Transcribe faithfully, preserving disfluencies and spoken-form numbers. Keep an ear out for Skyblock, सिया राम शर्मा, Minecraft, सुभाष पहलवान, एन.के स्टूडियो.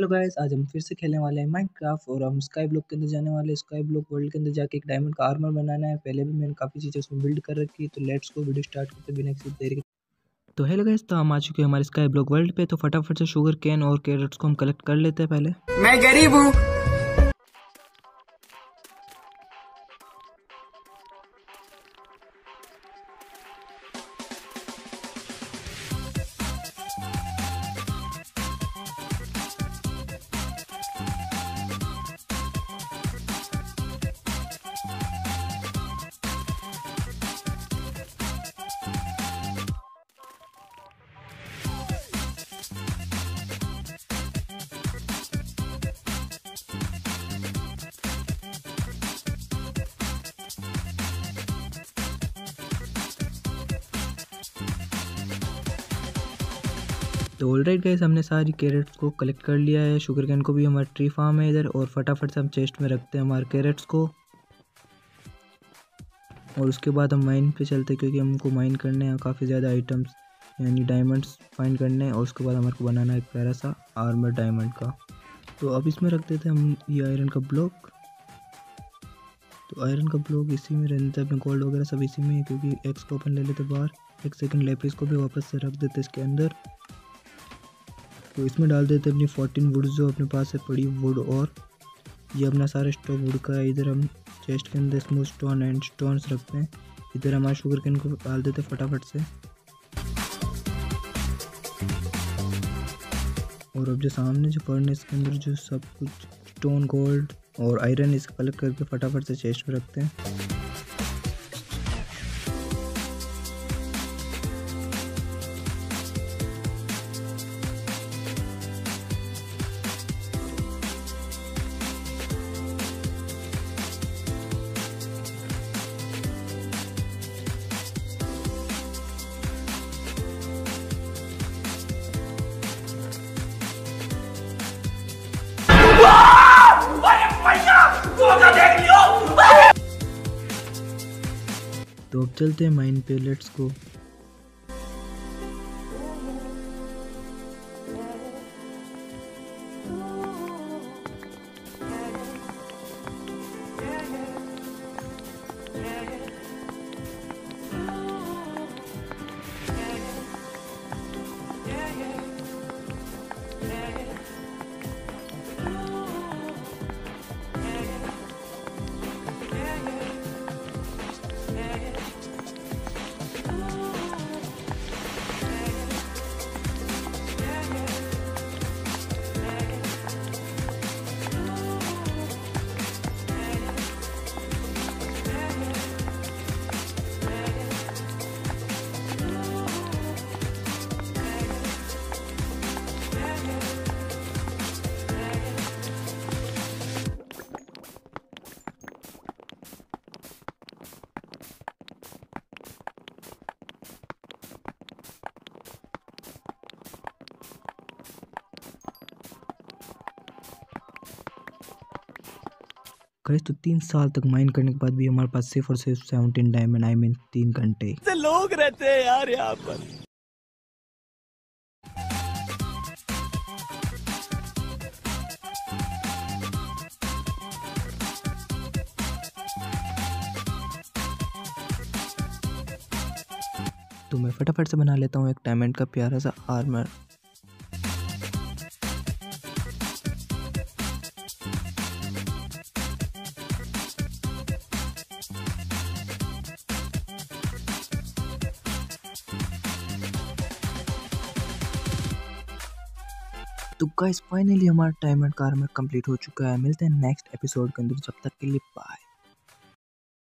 Hello guys, आज हम फिर से खेलने वाले हैं माइनक्राफ्ट और हम स्काई ब्लॉक के अंदर जाने वाले हैं। स्काई ब्लॉक वर्ल्ड के अंदर जाके एक डायमंड का आर्मर बनाना है। पहले भी मैंने काफ़ी चीज़ें उसमें बिल्ड कर रखी है, तो लेट्स को वीडियो स्टार्ट करते बिना किसी देर के। तो हेलो गाइस, तो हम आ चुके हैं हमारे स्काई ब्लॉक वर्ल्ड पे। तो फटाफट से शुगर कैन और कैरेट्स को हम कलेक्ट कर लेते हैं। पहले मैं गरीब हूँ। तो ऑल राइट गाइस, हमने सारी कैरेट्स को कलेक्ट कर लिया है। शुगर कैन को भी, हमारा ट्री फार्म है इधर। और फटाफट से हम चेस्ट में रखते हैं हमारे कैरेट्स को और उसके बाद हम माइन पे चलते हैं, क्योंकि हमको माइन करने हैं काफ़ी ज़्यादा आइटम्स यानी डायमंड्स फाइंड करने हैं। और उसके बाद हमारे को बनाना है एक प्यारा सा आर्मर डायमंड का। तो अब इसमें रखते थे हम ये आयरन का ब्लॉक। तो आयरन का ब्लॉक इसी में रहता है, अपने गोल्ड वगैरह सब इसी में, क्योंकि एक्स को अपन ले लेते बाहर। एक सेकेंड लेपिस को भी वापस से रख देते इसके अंदर। तो इसमें डाल देते अपनी फोर्टीन वुड जो अपने पास है पड़ी वुड। और ये अपना सारा स्टॉक वुड का है। इधर हम चेस्ट के अंदर स्मूथ स्टोन एंड स्टोन्स रखते हैं। इधर हमारे शुगर कैन को डाल देते फटाफट से। और अब जो सामने जो फर्नेस के अंदर जो सब कुछ स्टोन गोल्ड और आयरन इसको कलेक्ट करके फटाफट से चेस्ट में रखते हैं। तो अब चलते हैं माइन पे, लेट्स गो। तो तीन साल तक माइन करने के बाद भी हमारे पास सिर्फ और सिर्फ सेवनटीन डायमंड, आई मीन तीन घंटे लोग रहते हैं यार यहाँ पर। तो मैं फटाफट से बना लेता हूँ एक डायमंड का प्यारा सा आर्मर। तो गाइस, फाइनली हमारा डायमंड का आर्मर कंप्लीट हो चुका है। मिलते हैं नेक्स्ट एपिसोड के अंदर, जब तक के लिए बाय।